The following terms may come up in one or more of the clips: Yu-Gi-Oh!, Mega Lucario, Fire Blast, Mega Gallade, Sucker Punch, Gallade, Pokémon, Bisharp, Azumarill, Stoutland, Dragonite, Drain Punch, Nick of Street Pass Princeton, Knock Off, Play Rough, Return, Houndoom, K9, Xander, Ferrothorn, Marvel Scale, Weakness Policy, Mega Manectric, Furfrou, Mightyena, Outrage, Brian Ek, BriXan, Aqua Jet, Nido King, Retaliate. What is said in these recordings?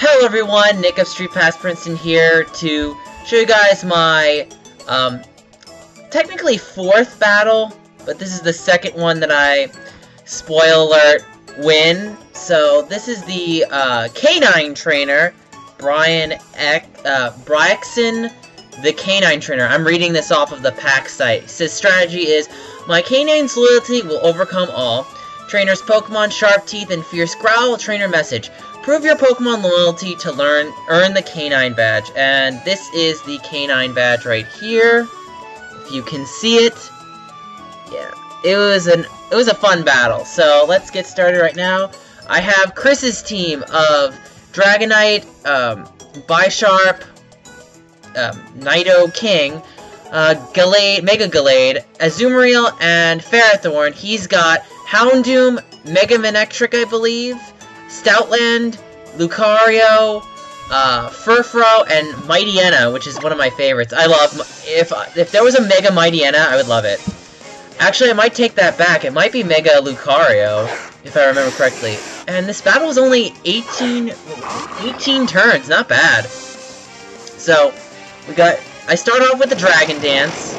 Hello everyone, Nick of Street Pass Princeton here to show you guys my, technically fourth battle, but this is the second one that I, spoiler alert, win. So this is the K9 trainer, Brian Ek, BriXan, the K9 trainer. I'm reading this off of the PAX site. It says strategy is, my K9's loyalty will overcome all. Trainer's Pokemon, Sharp Teeth, and Fierce Growl, trainer message. Prove your Pokemon loyalty to earn the K9 badge. And this is the K9 badge right here. If you can see it. Yeah. It was a fun battle. So let's get started right now. I have Chris's team of Dragonite, Bisharp, Nido King, Gallade, Mega Gallade, Azumarill, and Ferrothorn. He's got Houndoom, Mega Manectric, I believe, Stoutland, Lucario, Furfrou, and Mightyena, which is one of my favorites. I love... If there was a Mega Mightyena, I would love it. Actually, I might take that back. It might be Mega Lucario, if I remember correctly. And this battle was only 18 turns. Not bad. So, we got... I start off with the Dragon Dance.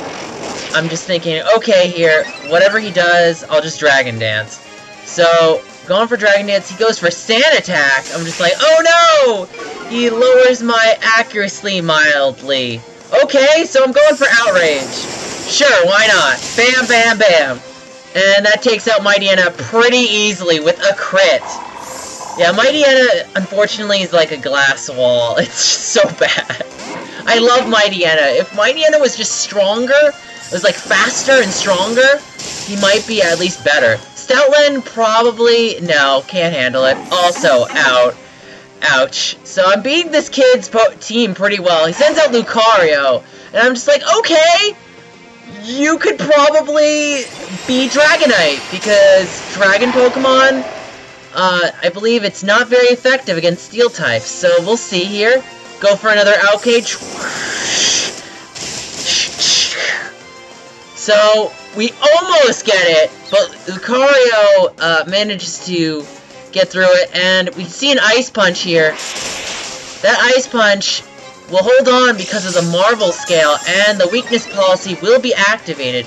I'm just thinking, okay, here, whatever he does, I'll just Dragon Dance. So, going for Dragon Dance, he goes for Sand Attack. I'm just like, oh no! He lowers my accuracy mildly. Okay, so I'm going for Outrage. Sure, why not? Bam, bam, bam. And that takes out Mightyena pretty easily with a crit. Yeah, Mightyena, unfortunately, is like a glass wall. It's so bad. I love Mightyena. If Mightyena was just stronger... It was, like, faster and stronger, he might be at least better. Stoutland, probably, no, can't handle it. Also, out. Ouch. So I'm beating this kid's team pretty well. He sends out Lucario, and I'm just like, okay, you could probably be Dragonite, because Dragon Pokemon, I believe it's not very effective against Steel types. So we'll see here. Go for another Outrage. So, we almost get it, but Lucario manages to get through it, and we see an Ice Punch here. That Ice Punch will hold on because of the Marvel Scale, and the Weakness Policy will be activated.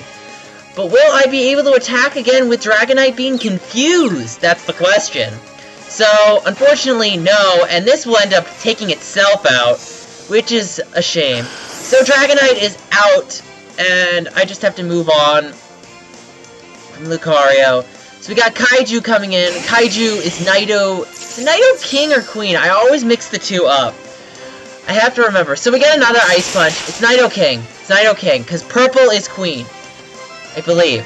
But will I be able to attack again with Dragonite being confused? That's the question. So, unfortunately, no, and this will end up taking itself out, which is a shame. So, Dragonite is out. And I just have to move on from Lucario. So we got Kaiju coming in. Kaiju is Nido... Is it Nido King or Queen? I always mix the two up. I have to remember. So we get another Ice Punch. It's Nido King. It's Nido King. Because purple is Queen. I believe.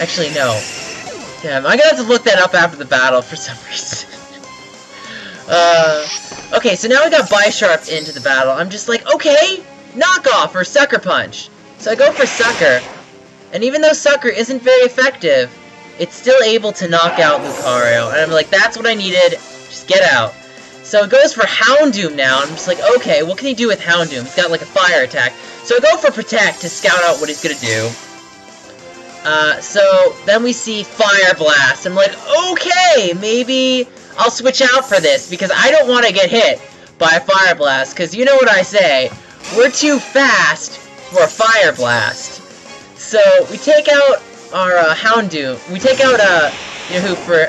Actually, no. Damn, I'm going to have to look that up after the battle for some reason. Okay, so now we got Bisharp into the battle. I'm just like, okay... Knock Off or Sucker Punch. So I go for Sucker, and even though Sucker isn't very effective, it's still able to knock out Lucario, and I'm like, that's what I needed, just get out. So it goes for Houndoom now, and I'm just like, okay, what can he do with Houndoom? He's got like a fire attack. So I go for Protect to scout out what he's gonna do. So then we see Fire Blast. I'm like, okay, maybe I'll switch out for this, because I don't want to get hit by a Fire Blast, because you know what I say. We're too fast for a Fire Blast. So, we take out our Houndoom. We take out Yahoo for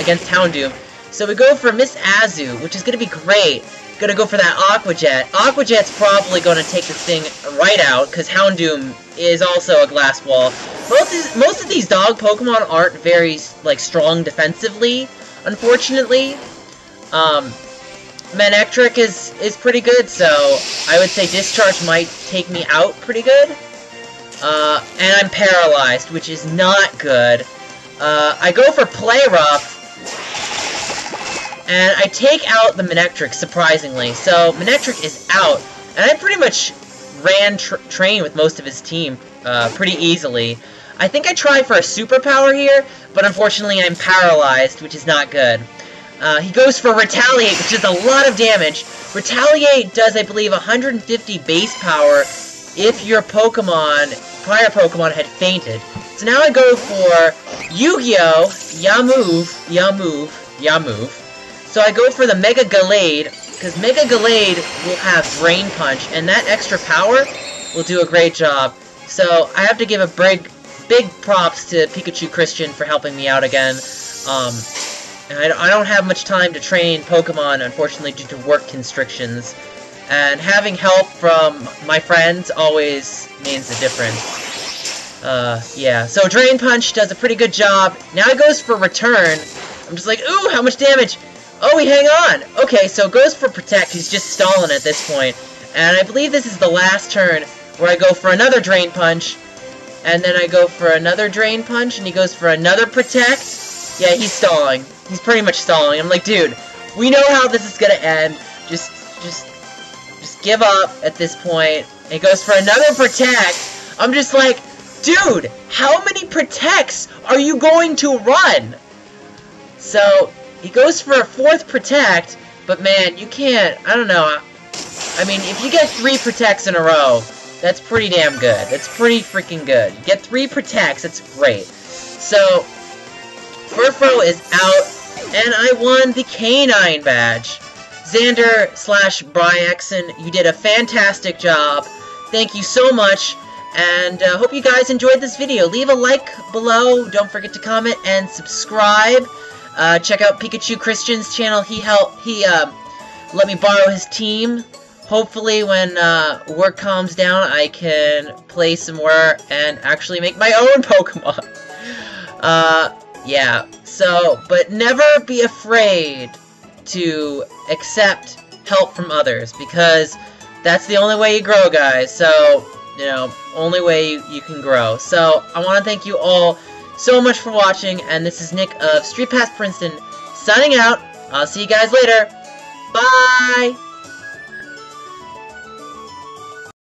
against Houndoom. So, we go for Miss Azu, which is going to be great. Gonna go for that Aqua Jet. Aqua Jet's probably going to take this thing right out, because Houndoom is also a glass wall. Most of these dog Pokemon aren't very, like, strong defensively, unfortunately. Manectric is pretty good, so I would say Discharge might take me out pretty good. And I'm paralyzed, which is not good. I go for Play Rough, and I take out the Manectric, surprisingly. So, Manectric is out, and I pretty much ran train with most of his team pretty easily. I think I tried for a superpower here, but unfortunately I'm paralyzed, which is not good. He goes for Retaliate, which is a lot of damage. Retaliate does, I believe, 150 base power if your Pokemon, prior Pokemon, had fainted. So now I go for Yu-Gi-Oh! Yamoof, Yamoof, Yamoof. So I go for the Mega Gallade, because Mega Gallade will have Drain Punch, and that extra power will do a great job. So I have to give a big props to Pikachu Christian for helping me out again. And I don't have much time to train Pokemon, unfortunately, due to work constrictions. And having help from my friends always means a difference. Yeah, so Drain Punch does a pretty good job. Now it goes for Return. I'm just like, ooh, how much damage? Oh, we hang on! Okay, so it goes for Protect. He's just stalling at this point. And I believe this is the last turn where I go for another Drain Punch. And then I go for another Drain Punch, and he goes for another Protect. Yeah, he's stalling. He's pretty much stalling. I'm like, dude, we know how this is gonna end. Just give up at this point. And he goes for another Protect. I'm just like, dude, how many Protects are you going to run? So he goes for a fourth Protect, but man, you can't, I don't know. I mean, if you get 3 Protects in a row, that's pretty damn good. That's pretty freaking good. You get 3 Protects, that's great. So Furfrou is out, and I won the K9 badge. Xander / BriXan, you did a fantastic job. Thank you so much, and hope you guys enjoyed this video. Leave a like below, don't forget to comment, and subscribe. Check out Pikachu Christian's channel. He let me borrow his team. Hopefully when work calms down, I can play some more and actually make my own Pokemon. Yeah, so, but never be afraid to accept help from others, because that's the only way you grow, guys. So, you know, only way you can grow. So, I want to thank you all so much for watching, and this is Nick of Street Pass Princeton signing out. I'll see you guys later. Bye!